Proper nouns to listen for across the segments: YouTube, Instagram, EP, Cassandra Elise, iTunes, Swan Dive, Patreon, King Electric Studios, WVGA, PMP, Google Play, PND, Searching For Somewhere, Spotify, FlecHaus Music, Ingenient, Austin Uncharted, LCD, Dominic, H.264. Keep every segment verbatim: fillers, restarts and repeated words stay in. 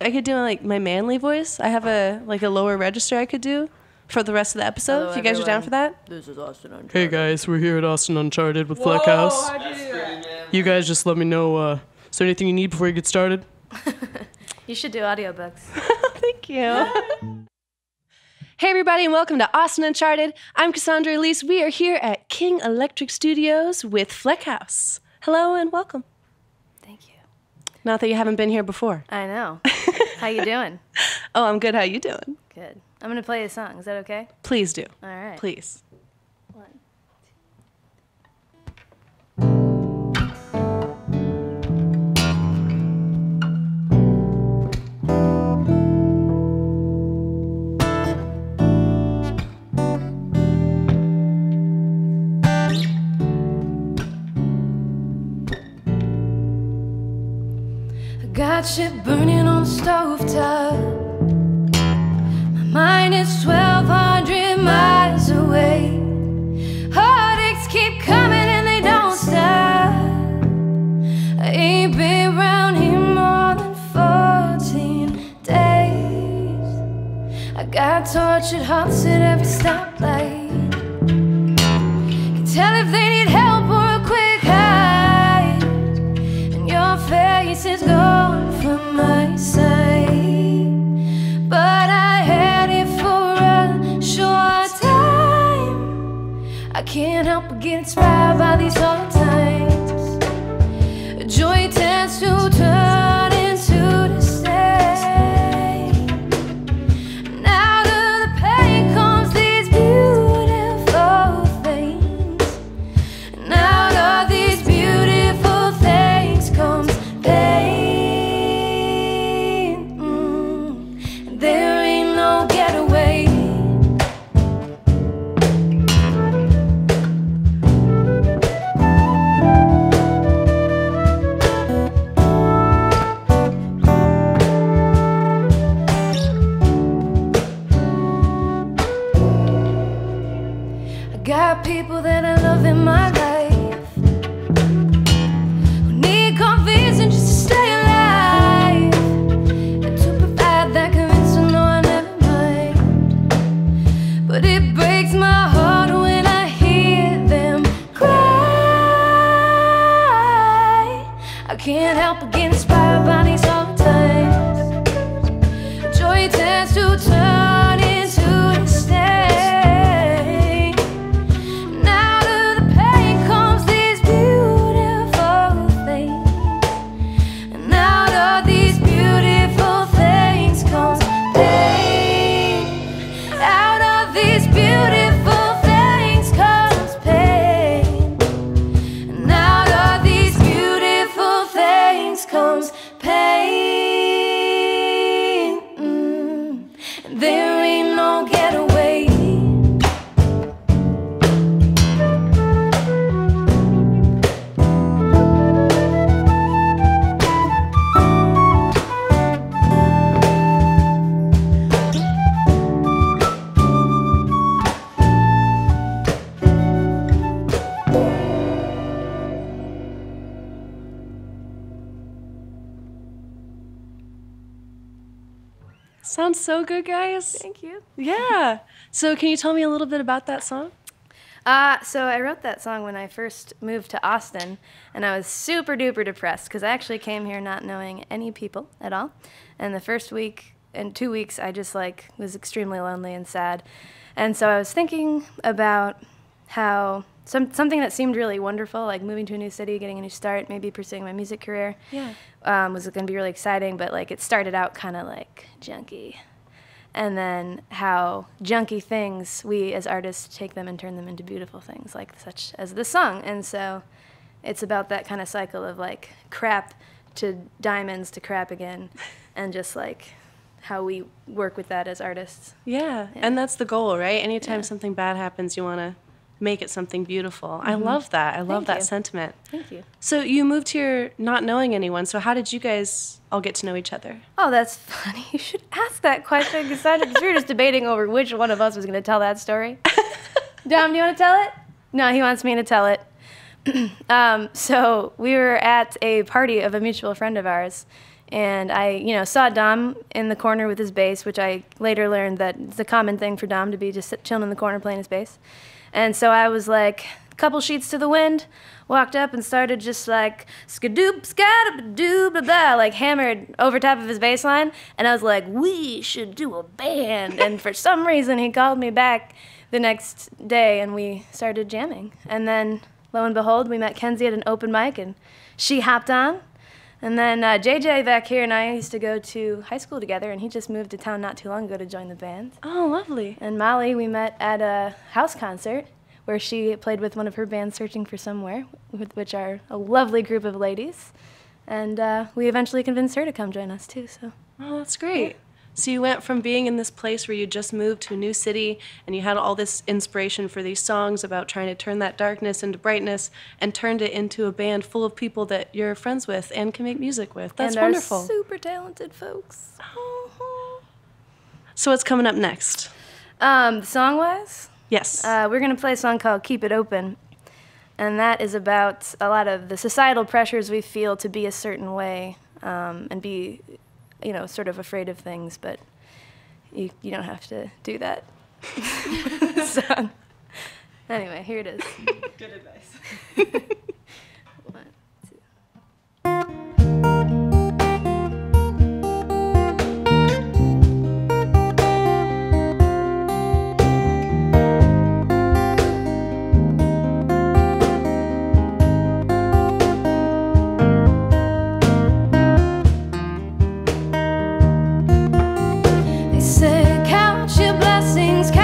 I could do like my manly voice. I have a like a lower register I could do for the rest of the episode. Hello, if you guys everyone. Are down for that. This is Austin Uncharted. Hey guys, we're here at Austin Uncharted with FlecHaus. You guys just let me know. Uh, is there anything you need before you get started? You should do audiobooks. Thank you. Hey everybody, and welcome to Austin Uncharted. I'm Cassandra Elise. We are here at King Electric Studios with FlecHaus. Hello and welcome. Thank you. Not that you haven't been here before. I know. How you doing? Oh, I'm good. How you doing? Good. I'm gonna play a song. Is that okay? Please do. All right. Please. Got shit burning on the stovetop. My mind is twelve hundred miles away. Heartaches keep coming and they don't stop. I ain't been round here more than fourteen days. I got tortured hearts at every stoplight. Can tell if they need help or a quick hide. And your face is gone from my side, but I had it for a short time. I can't help but get inspired by these old times. Joy tends to turn into despair, and out of the pain comes these beautiful things, and out of these beautiful things comes pain. People that I love in my life who need convincing just to stay alive, and to provide that convincing, no, I never mind. But it breaks my heart when I hear them cry. I can't help but get inspired by these old times. Joy tends to turn into despair. Sounds so good, guys. Thank you. Yeah. So can you tell me a little bit about that song? Uh, so I wrote that song when I first moved to Austin, and I was super duper depressed because I actually came here not knowing any people at all. And the first week and two weeks, I just like was extremely lonely and sad. And so I was thinking about how some, something that seemed really wonderful, like moving to a new city, getting a new start, maybe pursuing my music career, yeah, um, was going to be really exciting. But like it started out kind of like junky, and then how junky things we as artists take them and turn them into beautiful things, like such as this song. And so it's about that kind of cycle of like crap to diamonds to crap again, and just like how we work with that as artists. Yeah, yeah. And that's the goal, right? Anytime yeah. something bad happens, you want to make it something beautiful. Mm-hmm. I love that. I love Thank that you. Sentiment. Thank you. So you moved here not knowing anyone. So how did you guys all get to know each other? Oh, that's funny. You should ask that question, Cassandra, because we were just debating over which one of us was going to tell that story. Dom, do you want to tell it? No, he wants me to tell it. um, so we were at a party of a mutual friend of ours And I, you know, saw Dom in the corner with his bass, which I later learned that it's a common thing for Dom to be just chilling in the corner playing his bass. And so I was like, a couple sheets to the wind, walked up and started just like, skadoop, skadoob, blah, blah, like hammered over top of his bass line. And I was like, we should do a band. And for some reason, he called me back the next day and we started jamming. And then, lo and behold, we met Kenzie at an open mic and she hopped on. And then uh, J J back here and I used to go to high school together, and he just moved to town not too long ago to join the band. Oh, lovely. And Molly we met at a house concert where she played with one of her bands, Searching For Somewhere, which are a lovely group of ladies. And uh, we eventually convinced her to come join us too, so. Oh, that's great. So you went from being in this place where you just moved to a new city and you had all this inspiration for these songs about trying to turn that darkness into brightness, and turned it into a band full of people that you're friends with and can make music with. That's and wonderful. And super talented folks. Oh. So what's coming up next? Um, song-wise? Yes. Uh, we're going to play a song called Keep It Open. And that is about a lot of the societal pressures we feel to be a certain way um, and be... you know, sort of afraid of things, but you, you don't have to do that. So, anyway, here it is. Good advice. One, two.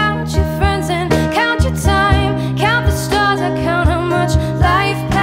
Count your friends and count your time. Count the stars, I count how much life passes.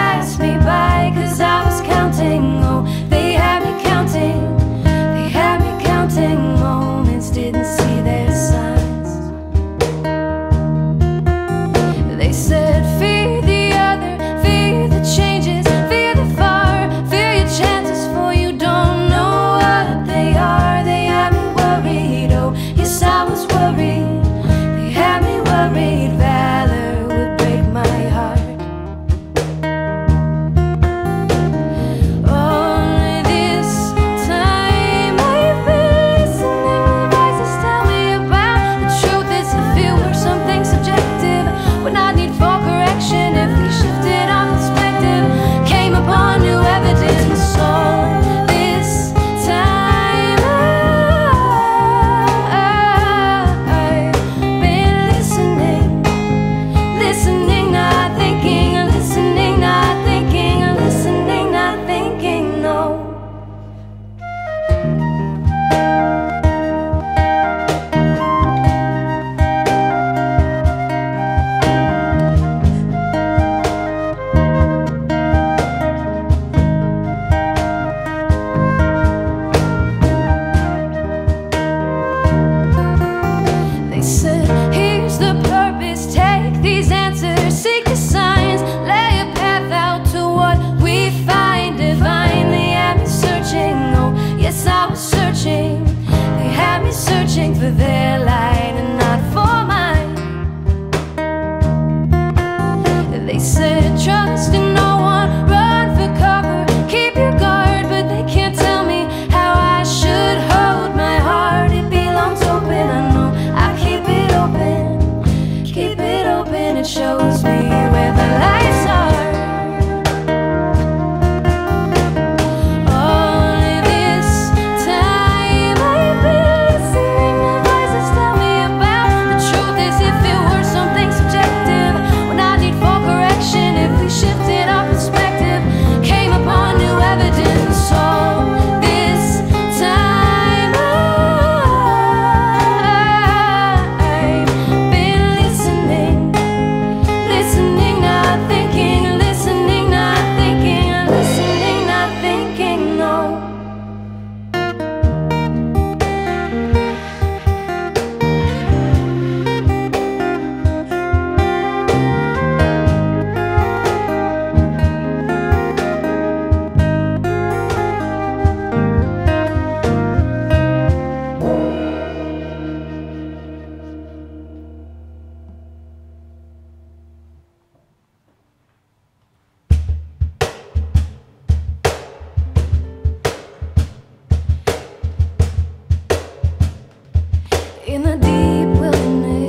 in the deep wilderness,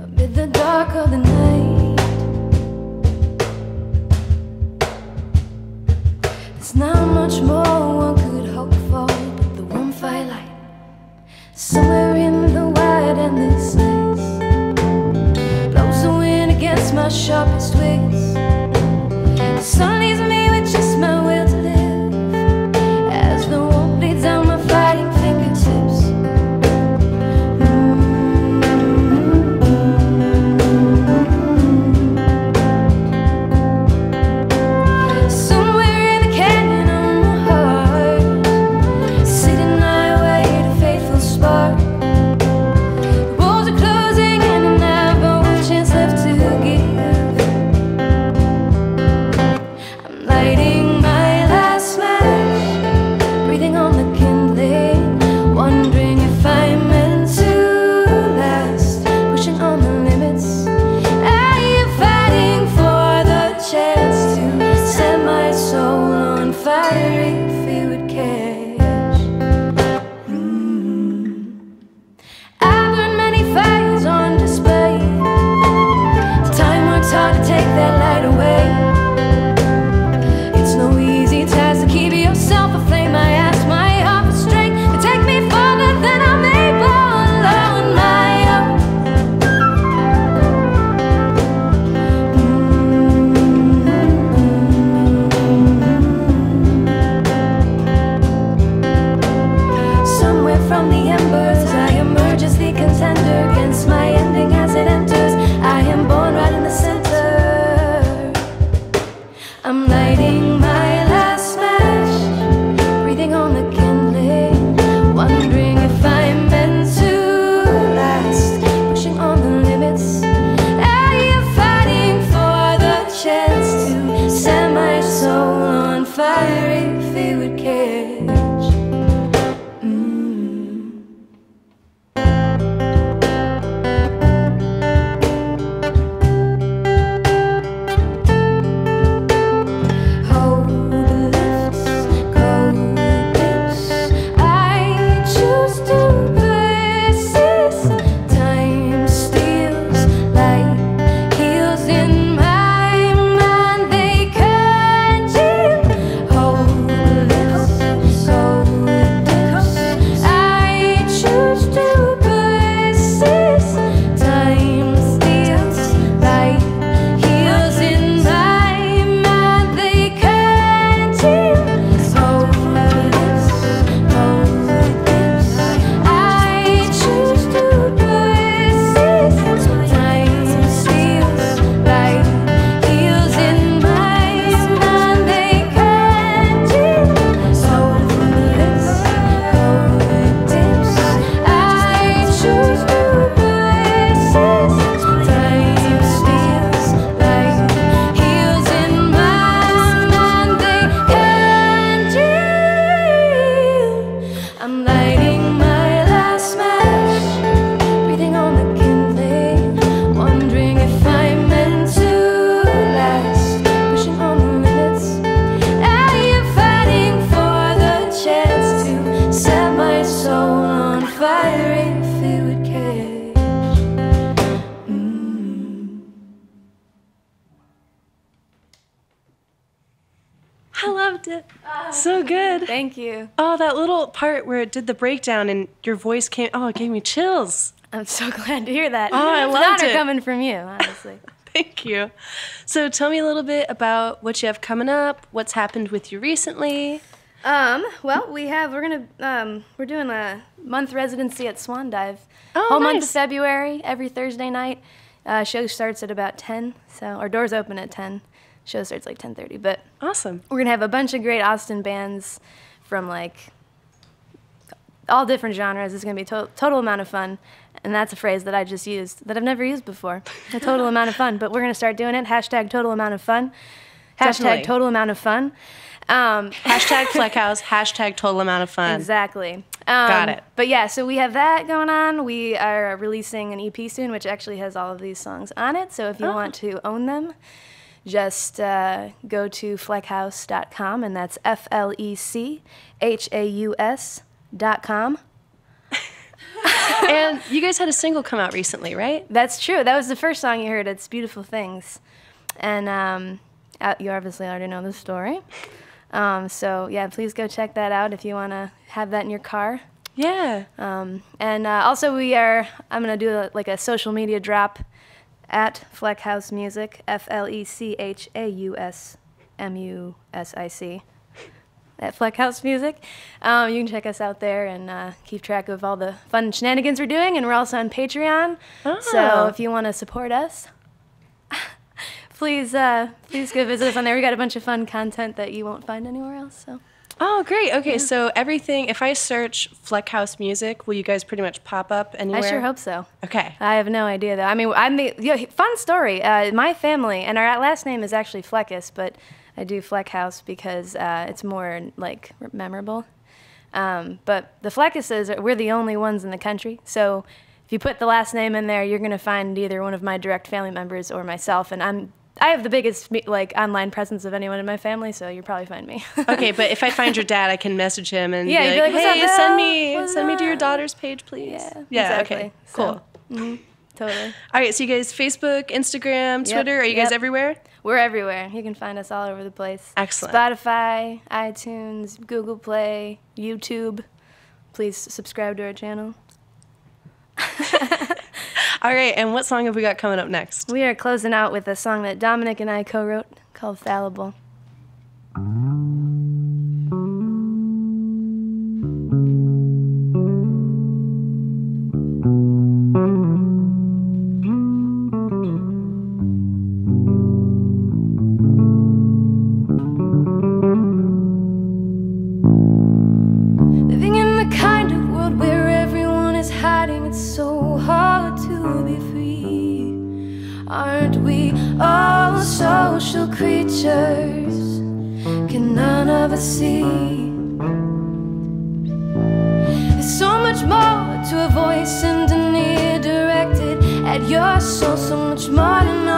amid the dark of the night. There's not much more one could hope for but the warm firelight, somewhere in the wide endless space. Blows the wind against my sharpest wings. The sun leaves me with just my will to live. Part where it did the breakdown and your voice came, oh, it gave me chills. I'm so glad to hear that. Oh, I loved it. Coming from you, honestly. Thank you. So tell me a little bit about what you have coming up, what's happened with you recently. Um, well, we have, we're gonna, um, we're doing a month residency at Swan Dive. Oh, whole nice. Month of February, every Thursday night. Uh, show starts at about ten, so our doors open at ten. Show starts like ten thirty, but awesome. We're gonna have a bunch of great Austin bands from like all different genres. It's going to be a to total amount of fun, and that's a phrase that I just used that I've never used before, a total amount of fun, but we're going to start doing it. Hashtag total amount of fun. Hashtag Definitely. Total amount of fun. Um, hashtag FlecHaus, hashtag total amount of fun. Exactly. Um, Got it. But yeah, so we have that going on. We are releasing an E P soon, which actually has all of these songs on it, so if you oh. want to own them, just uh, go to FlecHaus dot com, and that's F L E C H A U S dot com. And you guys had a single come out recently, right? That's true. That was the first song you heard. It's Beautiful Things. And um, you obviously already know the story. Um, so, yeah, please go check that out if you want to have that in your car. Yeah. Um, and uh, also we are, I'm going to do a, like a social media drop at FlecHaus Music, F L E C H A U S M U S I C. At FlecHaus Music. Um, you can check us out there and uh, keep track of all the fun shenanigans we're doing, and we're also on Patreon. Oh. So if you want to support us, please uh, please go visit us on there. We got a bunch of fun content that you won't find anywhere else. So. Oh, great. Okay, yeah. So everything, if I search FlecHaus Music, will you guys pretty much pop up anywhere? I sure hope so. Okay. I have no idea, though. I mean, I'm the, you know, fun story. Uh, my family, and our last name is actually FlecHaus, but I do FlecHaus because uh, it's more, like, memorable. Um, but the FlecHauses, we're the only ones in the country. So if you put the last name in there, you're going to find either one of my direct family members or myself. And I'm, I have the biggest, like, online presence of anyone in my family, so you'll probably find me. Okay, but if I find your dad, I can message him and yeah, be like, be like hey, send me, What's send that? me to your daughter's page, please. Yeah, yeah exactly. Okay, cool. So, mm-hmm. Totally. All right, so you guys, Facebook, Instagram, Twitter, yep, are you yep. guys everywhere? We're everywhere. You can find us all over the place. Excellent. Spotify, iTunes, Google Play, YouTube. Please subscribe to our channel. All right, and what song have we got coming up next? We are closing out with a song that Dominic and I co-wrote called Fallible. More to a voice and an ear directed at your soul, so much more than